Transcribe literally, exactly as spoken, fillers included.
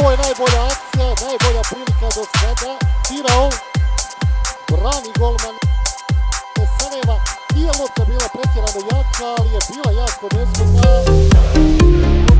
ovo je najbolja akcija, najbolja prilika do sada. Tirao, brani golman Sarajeva. Nije lopta bila pretjerano jaka, ali je bila jako neskupa.